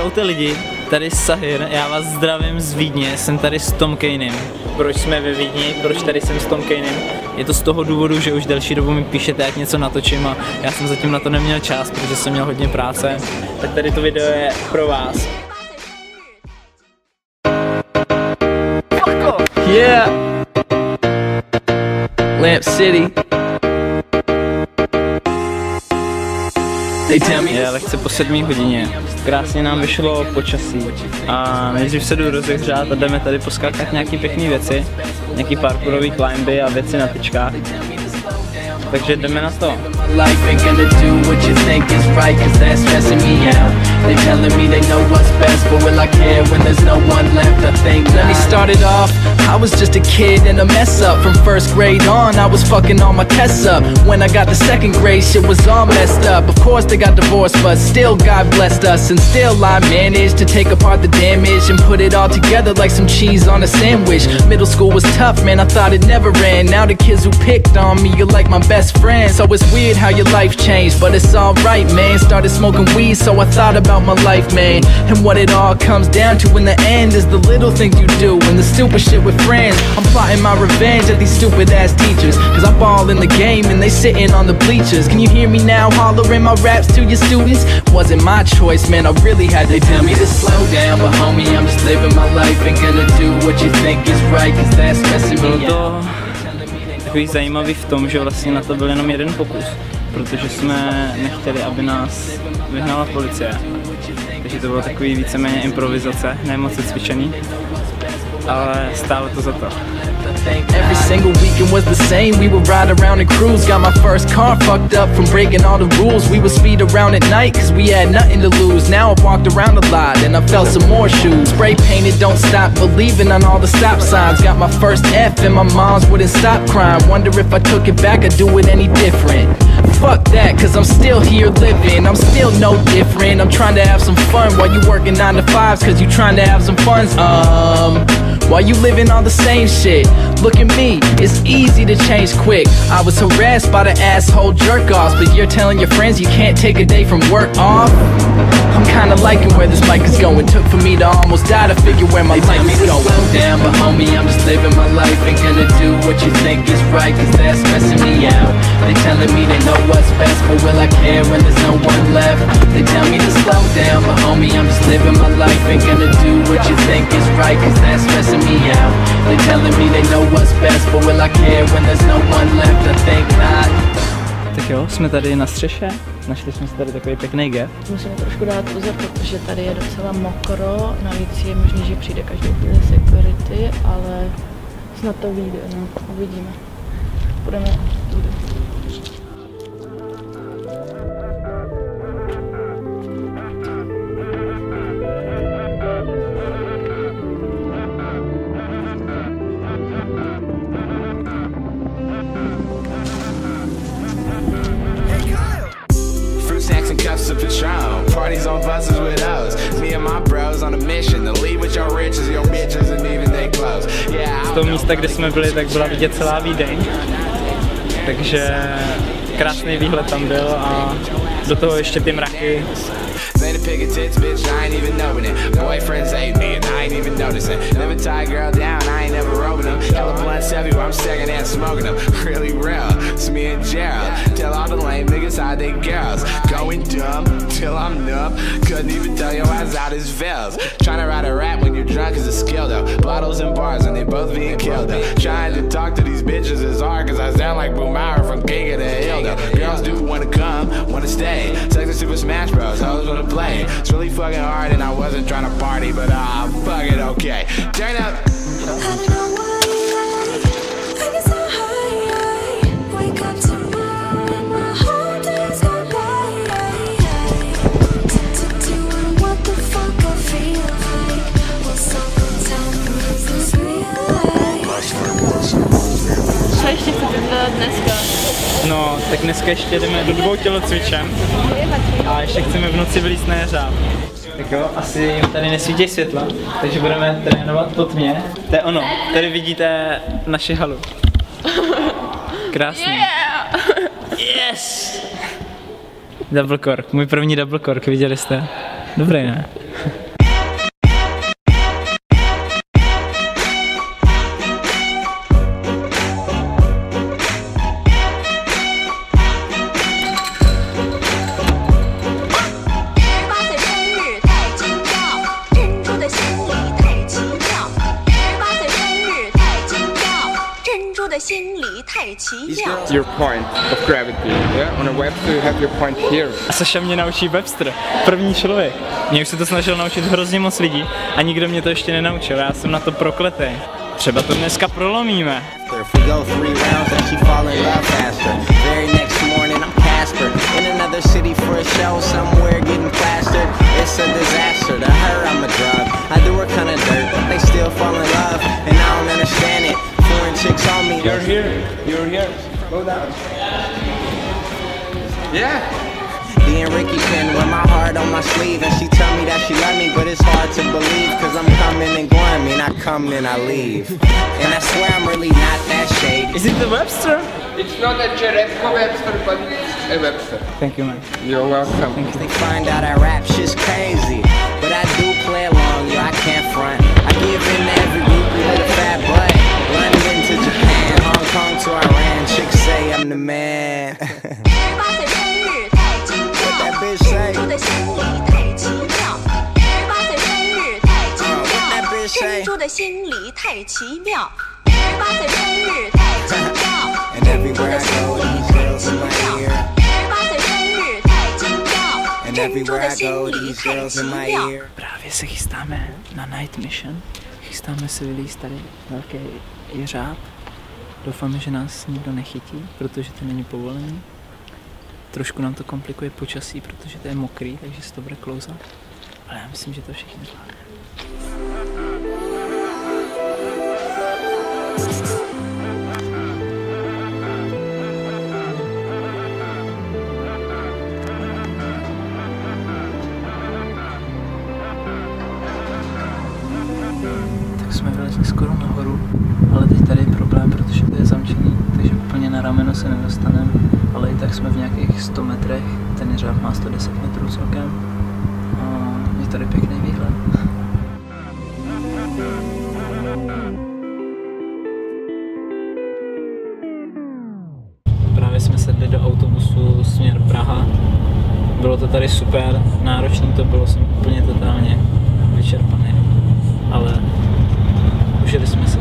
Čaute lidi, tady Sahir, já vás zdravím z Vídně, jsem tady s Tomkejným. Proč jsme ve Vídni, proč tady jsem s Tomkejným? Je to z toho důvodu, že už delší dobu mi píšete, jak něco natočím a já jsem zatím na to neměl čas, protože jsem měl hodně práce. Tak tady to video je pro vás. Yeah! Limp City. Je lekce po 7. hodině, krásně nám vyšlo počasí a nejdřív se jdu rozehřát a jdeme tady poskákat nějaké pěkné věci, nějaký parkourový climby a věci na tyčkách, takže jdeme na to. I was just a kid and a mess up. From first grade on, I was fucking all my tests up. When I got to second grade, shit was all messed up. Of course they got divorced, but still God blessed us. And still I managed to take apart the damage and put it all together like some cheese on a sandwich. Middle school was tough, man, I thought it never ran. Now the kids who picked on me, you're like my best friend. So it's weird how your life changed, but it's alright, man. Started smoking weed, so I thought about my life, man. And what it all comes down to in the end is the little things you do and the stupid shit with friends. I'm plotting my revenge at these stupid ass teachers, cause I'm all in the game and they sitting on the bleachers. Can you hear me now hollering my raps to your students? Wasn't my choice, man, I really had to. They tell me to slow down, but homie, I'm just living my life and gonna do what you think is right, cause that's messing me up. Takový zajímavý v tom, že vlastně na to byl jenom jeden pokus, protože jsme nechtěli, aby nás vyhnala policie. Takže to bylo takový víceméně improvizace, ne moc cvičený. Ale stále to za to. Every single weekend was the same. We would ride around and cruise. Got my first car fucked up from breaking all the rules. We would speed around at night cause we had nothing to lose. Now I've walked around a lot and I felt some more shoes. Spray painted, don't stop believing on all the stop signs. Got my first F and my moms wouldn't stop crying. Wonder if I took it back I'd do it any different. Fuck that, cause I'm still here living. I'm still no different. I'm trying to have some fun while you working 9 to 5s cause you trying to have some fun. While you living all the same shit. Look at me, it's easy to change quick. I was harassed by the asshole jerk-offs, but you're telling your friends you can't take a day from work off? I'm kinda liking where this bike is going. Took for me to almost die to figure where my life is going. Slow down, but homie, I'm just living my life. Ain't gonna do what you think is right, cause that's messing me out. They telling me they know what's best, but will I care when there's no one left? They tell me to slow down, but homie, I'm just living my life. Ain't gonna do what you think is right, cause that's messing me out. They telling me they know what's best, but will I care when there's no one left? I think not. Tak jo, jsme tady na střeše, našli jsme si tady takový pěkný gap. Musíme trošku dát pozor, protože tady je docela mokro, navíc je možný, že přijde každou chvíli security, ale snad to vyjde, no, uvidíme. Budeme tudy. Of a child, parties on buses with us. Me and my bros on a mission to leave with your riches, your bitches and even they close. Yeah. Z toho místa, kde jsme byli, tak byla vidět celá Vídeň. Takže krásný výhled tam byl a do toho ještě ty mraky. Trying to talk to these bitches is hard cause I sound like Bumara from King of the Hill though. Girls do wanna come, wanna stay. Sex and Super Smash Bros, hoes wanna play. It's really fucking hard and I wasn't trying to party, but fuck it, okay. Turn up. I don't know. No, tak dneska ještě jdeme do 2 tělocvičen a ještě chceme v noci vylít na jeřáb. Tak jo, asi jim tady nesvítí světla, takže budeme trénovat po tmě. To je ono, tady vidíte naši halu. Krásný. Yes! Double cork, můj první double cork, viděli jste? Dobrý, ne? Your point of gravity, yeah? On a Webster you have your point here. A Saša mě naučí Webster, první člověk. Mě už se to snažil naučit hrozně moc lidí a nikdo mě to ještě nenaučil, já jsem na to prokletý. Třeba to dneska prolomíme. You're here, you're here. Go down. Yeah. Being Ricky Pin with my heart on my sleeve, and she tell me that she love me, but it's hard to believe, cause I'm coming and going, man, I come and I leave. And I swear I'm really not that shady. Is it the Webster? It's not a Jerezco Webster, but a Webster. Thank you, man. You're welcome. Thank you. They find out I rap shit's crazy, but I do play along, yo, I can't front. I give in to every groupie with a fat butt. London to Japan, Hong Kong to Iran, chicks say I'm the man. What that bitch say? What that bitch say? And everywhere I go, these girls in my ear. And everywhere I go, these girls in my ear. Právě se chystáme na night mission. Chystáme se vylíst tady velký jeřáb. Doufáme, že nás nikdo nechytí, protože to není povolený. Trošku nám to komplikuje počasí, protože to je mokrý, takže se to bude klouzat. Ale já myslím, že to všichni zvládne. Jsme vylezli skoro nahoru, ale teď tady je problém, protože to je zamčený, takže úplně na rameno se nedostaneme, ale i tak jsme v nějakých 100 metrech, ten jeřáb má 110 metrů celkem a je tady pěkný výhled. Právě jsme sedli do autobusu směr Praha, bylo to tady super, náročný to bylo, jsem úplně totálně vyčerpaný, ale užili jsme si.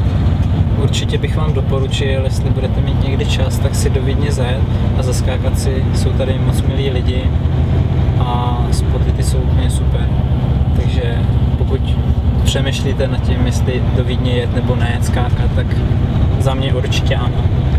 Určitě bych vám doporučil, jestli budete mít někdy čas, tak si do Vídně zajet a zaskákat si. Jsou tady moc milí lidi a spoty ty jsou úplně super. Takže pokud přemýšlíte nad tím, jestli do Vídně jet nebo nejet skákat, tak za mě určitě ano.